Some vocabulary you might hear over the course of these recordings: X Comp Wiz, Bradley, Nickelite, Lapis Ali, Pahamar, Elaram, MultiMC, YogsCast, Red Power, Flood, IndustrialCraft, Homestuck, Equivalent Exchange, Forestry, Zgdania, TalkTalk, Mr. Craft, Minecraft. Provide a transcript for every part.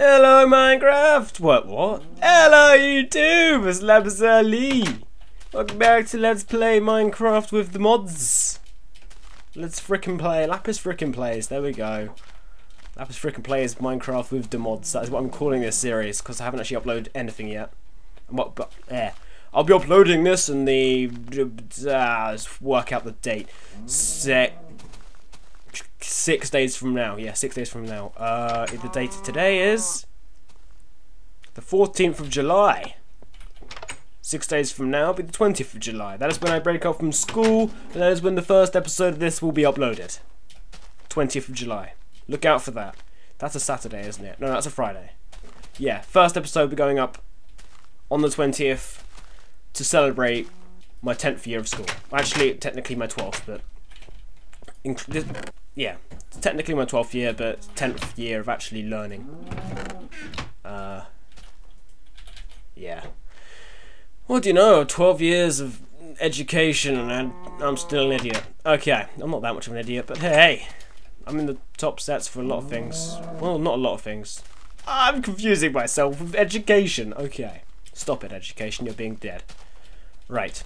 Hello Minecraft! What? Hello YouTube! It's Lapis Ali! Welcome back to Let's Play Minecraft with the mods. Let's frickin' play. Lapis frickin' plays, there we go. Lapis frickin' plays Minecraft with the mods. That is what I'm calling this series, because I haven't actually uploaded anything yet. I'll be uploading this in the... let's work out the date. 6 days from now. Yeah, 6 days from now. The date of today is... the 14th of July. 6 days from now will be the 20th of July. That is when I break up from school, and that is when the first episode of this will be uploaded. 20th of July. Look out for that. That's a Saturday, isn't it? No, that's a Friday. Yeah, first episode will be going up on the 20th to celebrate my 10th year of school. Actually, technically my 12th, but... yeah, it's technically my 12th year, but 10th year of actually learning. Yeah. What do you know? 12 years of education and I'm still an idiot. Okay, I'm not that much of an idiot, but hey, I'm in the top sets for a lot of things. Well, not a lot of things. I'm confusing myself with education. Okay. Stop it, education. You're being dead. Right.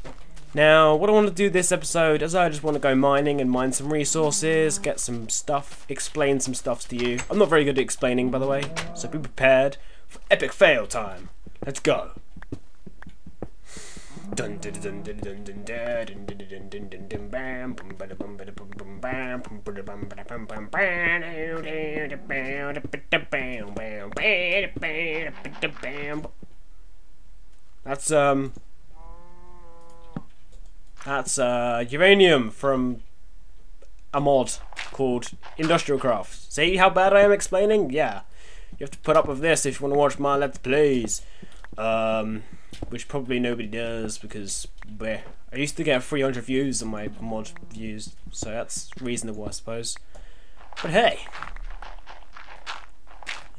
Now, what I want to do this episode is I just want to go mining and mine some resources, get some stuff, explain some stuff to you. I'm not very good at explaining, by the way, so be prepared for epic fail time. Let's go. That's uranium from a mod called IndustrialCraft. See how bad I am explaining? Yeah. You have to put up with this if you want to watch my Let's Plays. Which probably nobody does because, bleh. I used to get 300 views on my mod views, so that's reasonable, I suppose. But hey,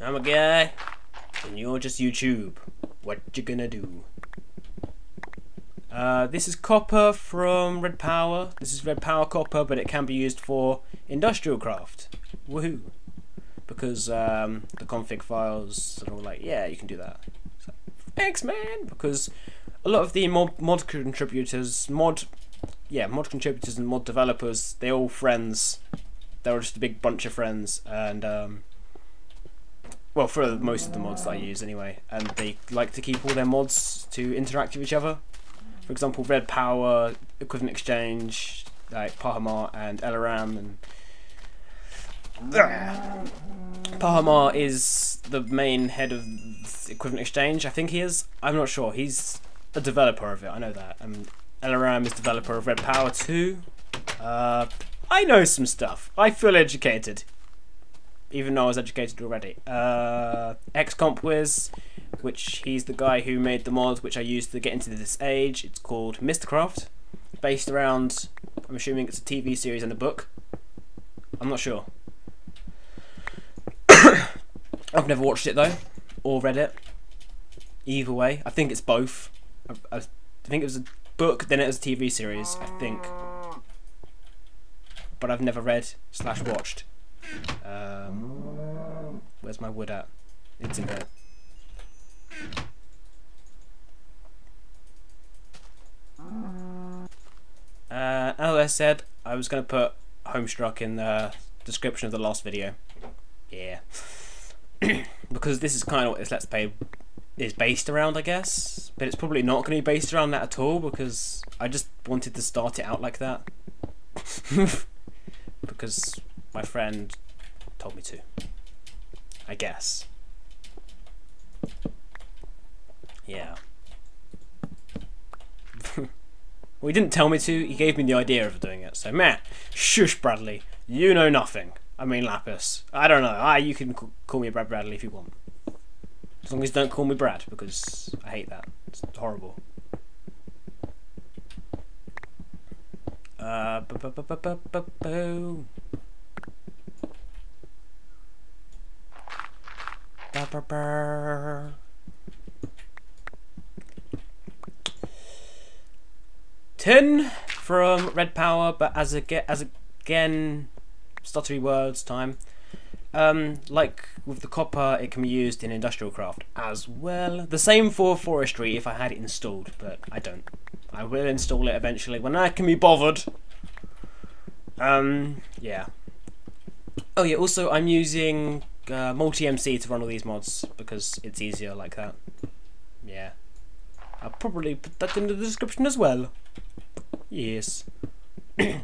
I'm a guy, and you're just YouTube. What you gonna do? This is copper from Red Power. This is Red Power copper, but it can be used for industrial craft. Woohoo! Because the config files are all like, yeah, you can do that. So, thanks, man. Because a lot of the mod contributors, mod contributors and mod developers, they're all friends. They're all just a big bunch of friends, and well, for most of the mods that I use anyway, and they like to keep all their mods to interact with each other. For example, Red Power, Equivalent Exchange, like Pahamar and Elaram, and Pahamar is the main head of Equivalent Exchange. I think he is. I'm not sure. He's a developer of it. I know that. And Elaram is developer of Red Power too. I know some stuff. I feel educated, even though I was educated already. X Comp Wiz, which he's the guy who made the mod which I used to get into this age. It's called Mr. Craft, based around, I'm assuming it's a TV series and a book. I'm not sure. I've never watched it though, or read it. Either way, I think it's both. I think it was a book, then it was a TV series, I think. But I've never read/watched. Where's my wood at? It's in there. As I said, I was going to put Homestuck in the description of the last video. Yeah. Because this is kind of what this Let's Play is based around, I guess. But it's probably not going to be based around that at all, because I just wanted to start it out like that. Because my friend told me to, I guess. Yeah. Well, he didn't tell me to, he gave me the idea of doing it, so meh. Shush, Bradley. You know nothing. I mean, Lapis. I don't know. You can call me Bradley if you want. As long as you don't call me Brad, because I hate that. It's horrible. Tin from Red Power, but as again, stuttery words time. Like with the copper, it can be used in IndustrialCraft as well. The same for Forestry if I had it installed, but I don't. I will install it eventually when I can be bothered. Yeah. Oh yeah, also I'm using MultiMC to run all these mods because it's easier like that. Yeah. I'll probably put that in the description as well. Yes. Oh,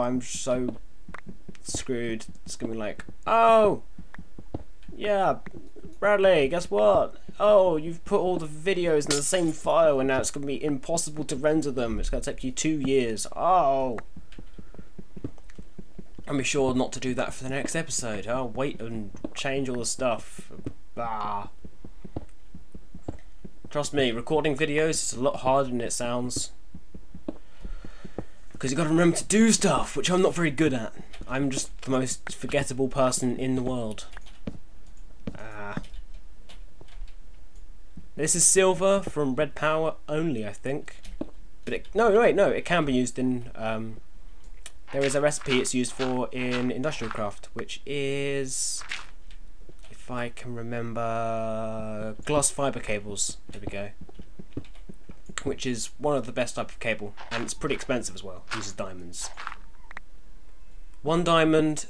I'm so screwed. It's gonna be like, oh, yeah, Bradley, guess what? Oh, you've put all the videos in the same file and now it's gonna be impossible to render them. It's gonna take you 2 years. Oh. And be sure not to do that for the next episode. I'll wait and change all the stuff. Bah. Trust me, recording videos is a lot harder than it sounds. Because you gotta remember to do stuff, which I'm not very good at. I'm just the most forgettable person in the world. Ah. This is silver from Red Power only, I think. But it, no, wait, no, it can be used in. There is a recipe it's used for in IndustrialCraft, which is, if I can remember, glass fibre cables, there we go, which is one of the best type of cable, and it's pretty expensive as well. It uses diamonds. 1 diamond,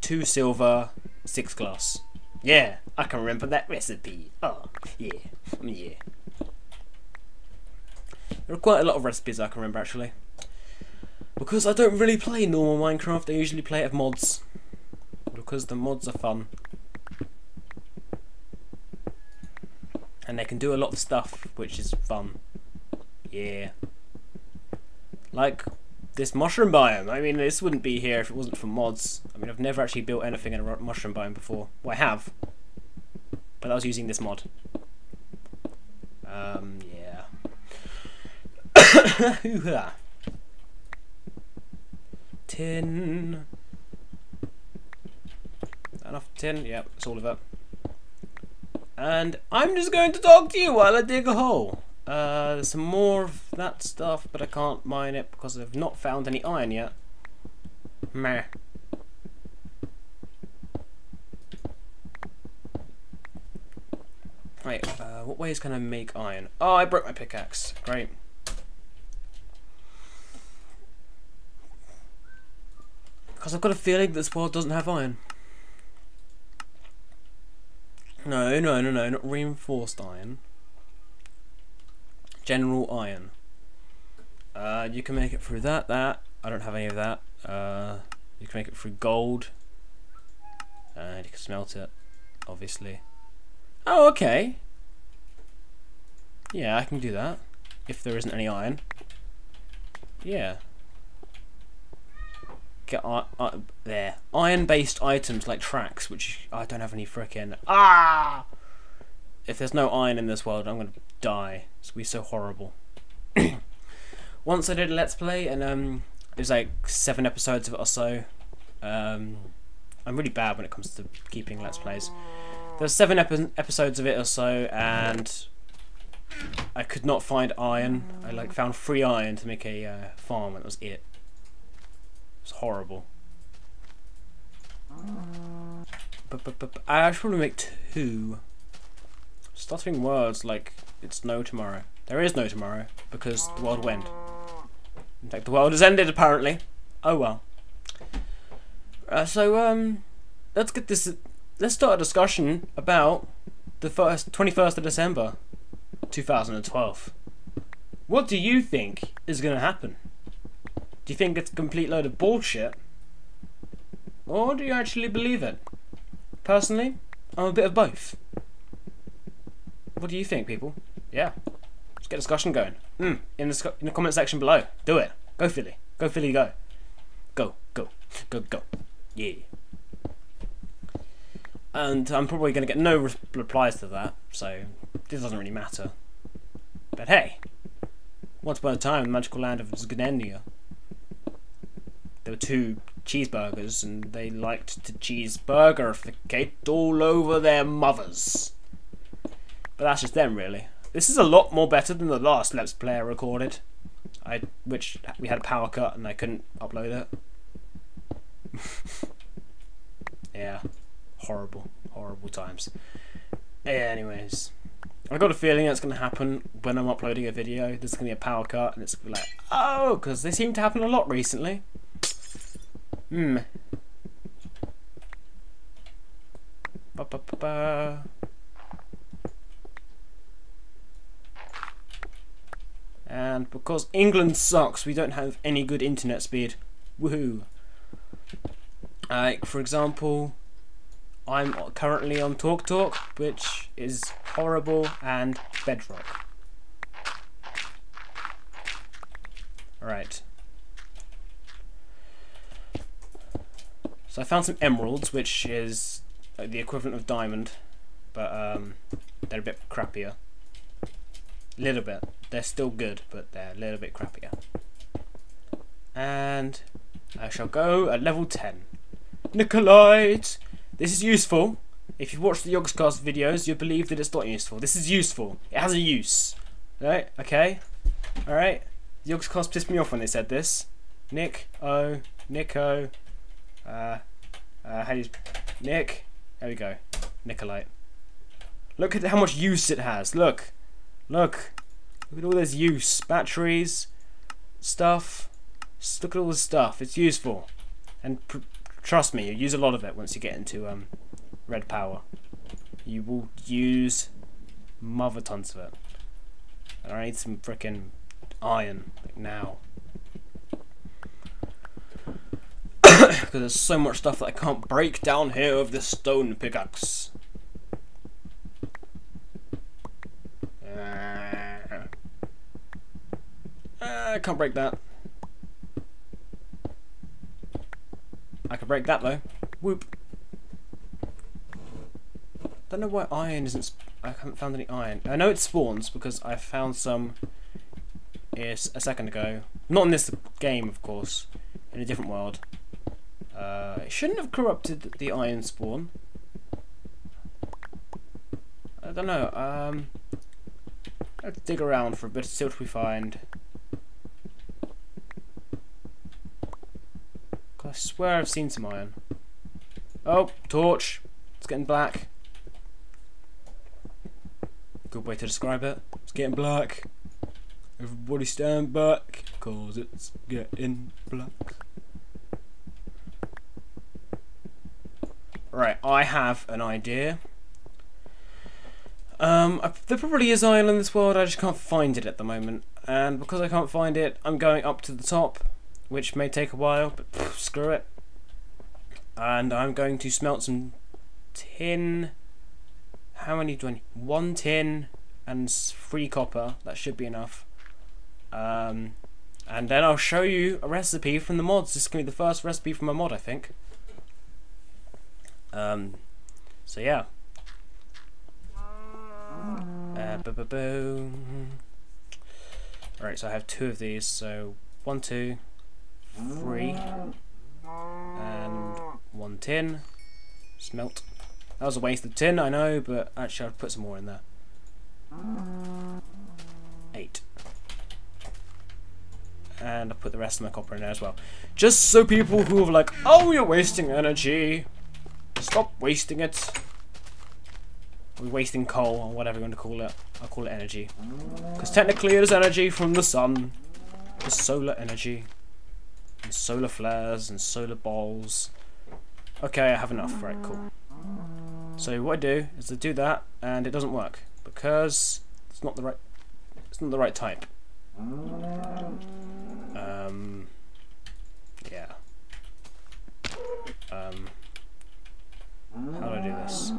2 silver, 6 glass. Yeah, I can remember that recipe. Oh, yeah, I mean, yeah. There are quite a lot of recipes I can remember, actually. Because I don't really play normal Minecraft, I usually play it with mods. Because the mods are fun. And they can do a lot of stuff, which is fun. Yeah. Like this mushroom biome. I mean, this wouldn't be here if it wasn't for mods. I mean, I've never actually built anything in a mushroom biome before. Well, I have. But that was using this mod. Yeah. Tin. Enough tin, yep, it's all of it. And I'm just going to talk to you while I dig a hole. There's some more of that stuff, but I can't mine it because I've not found any iron yet. Meh. Right, what ways can I make iron? Oh, I broke my pickaxe. Great. Because I've got a feeling this world doesn't have iron. No, no, no, no, not reinforced iron. General iron. You can make it through that, I don't have any of that. You can make it through gold. And you can smelt it, obviously. Oh, okay. Yeah, I can do that. If there isn't any iron. Yeah. Get there iron-based items like tracks, which I don't have any frickin'. Ah! If there's no iron in this world, I'm gonna die. It's gonna be so horrible. Once I did a Let's Play, and it was like 7 episodes of it or so. I'm really bad when it comes to keeping Let's Plays. There's 7 episodes of it or so, and I could not find iron. I like found 3 iron to make a farm, and that was it. It's horrible. I should probably make 2. Stuttering words like it's no tomorrow. There is no tomorrow because the world will end. In fact, the world has ended apparently. Oh well. Let's get this. Let's start a discussion about the first 21st of December, 2012. What do you think is going to happen? Do you think it's a complete load of bullshit? Or do you actually believe it? Personally, I'm a bit of both. What do you think, people? Yeah. Let's get a discussion going. In the comment section below. Do it. Go Philly. Go Philly, go. Go, go, go, go. Yeah. And I'm probably going to get no replies to that, so this doesn't really matter. But hey, once upon a time in the magical land of Zgdania, there were 2 cheeseburgers and they liked to cheeseburgerficate all over their mothers. But that's just them really. This is a lot more better than the last Let's Play I recorded. which we had a power cut and I couldn't upload it. Yeah, horrible times. Anyways, I got a feeling that's going to happen when I'm uploading a video. There's going to be a power cut and it's going to be like, oh, because they seem to happen a lot recently. Hmm. And because England sucks, we don't have any good internet speed. Woohoo! Like, for example, I'm currently on TalkTalk, which is horrible, and Bedrock. Alright. So I found some emeralds, which is the equivalent of diamond, but they're a bit crappier. A little bit. They're still good, but they're a little bit crappier. And I shall go at level 10. Nickelite! This is useful. If you've watched the YogsCast videos, you'll believe that it's not useful. This is useful. It has a use. Right? Okay? Alright? The YogsCast pissed me off when they said this. Nick. There we go. Nickelite. Look at how much use it has. Look at all this use. Batteries, stuff. Look at all this stuff. It's useful. And trust me, you'll use a lot of it once you get into Red Power. You will use mother tons of it. And I need some frickin' iron, like now. Because there's so much stuff that I can't break down here with this stone pickaxe. I can't break that. I can break that though. Whoop. Don't know why iron isn't. I haven't found any iron. I know it spawns because I found some a second ago. Not in this game, of course. In a different world. It shouldn't have corrupted the iron spawn. I don't know. Let's dig around for a bit, see what we find. I swear I've seen some iron. Oh, torch. It's getting black. Good way to describe it. It's getting black. Everybody stand back, cause it's getting black. Right, I have an idea. There probably is iron in this world, I just can't find it at the moment. And because I can't find it, I'm going up to the top, which may take a while, but pff, screw it. And I'm going to smelt some tin. How many do I need? 1 tin and 3 copper. That should be enough. And then I'll show you a recipe from the mods. This is going to be the first recipe from a mod, I think. So yeah. Alright, so I have 2 of these, so 1, 2, 3, and 1 tin. Smelt. That was a waste of tin, I know, but actually I'll put some more in there. 8. And I'll put the rest of my copper in there as well. Just so people who are like, oh, you're wasting energy. Stop wasting it. We're wasting coal, or whatever you want to call it. I'll call it energy. Because technically it is energy from the sun. The solar energy. And solar flares and solar balls. Okay, I have enough. Right, cool. So what I do is I do that and it doesn't work. Because it's not the right type. Yeah. How do I do this?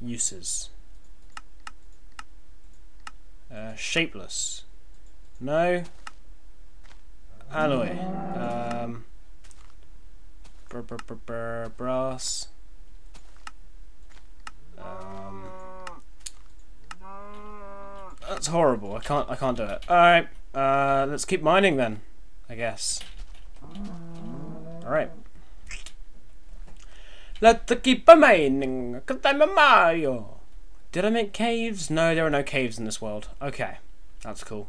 Uses. Shapeless. No. Alloy. Brass. That's horrible. I can't do it. Alright. Let's keep mining then, I guess. Alright. Let's keep a mining, 'cause I'm a Mario. Did I make caves? No, there are no caves in this world. Okay, that's cool.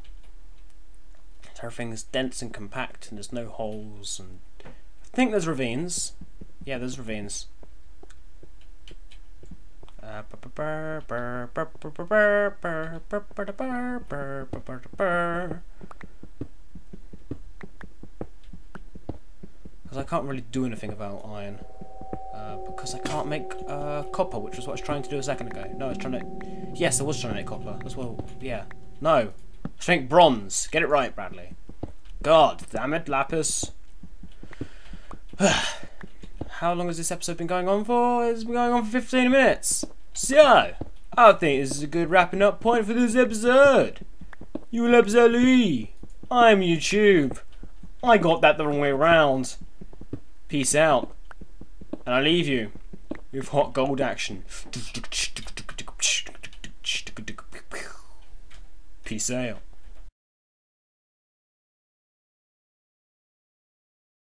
Everything is dense and compact, and there's no holes. And I think there's ravines. Yeah, there's ravines. Because I can't really do anything about iron. Because I can't make copper, which was what I was trying to do a second ago. No, I was trying to... Yes, I was trying to make copper. That's what... Yeah. No. I was trying to make bronze. Get it right, Bradley. God damn it, Lapis. How long has this episode been going on for? It's been going on for 15 minutes. So, I think this is a good wrapping up point for this episode. You will absolutely. I'm YouTube. I got that the wrong way around. Peace out. And I leave you with hot gold action. Peace out.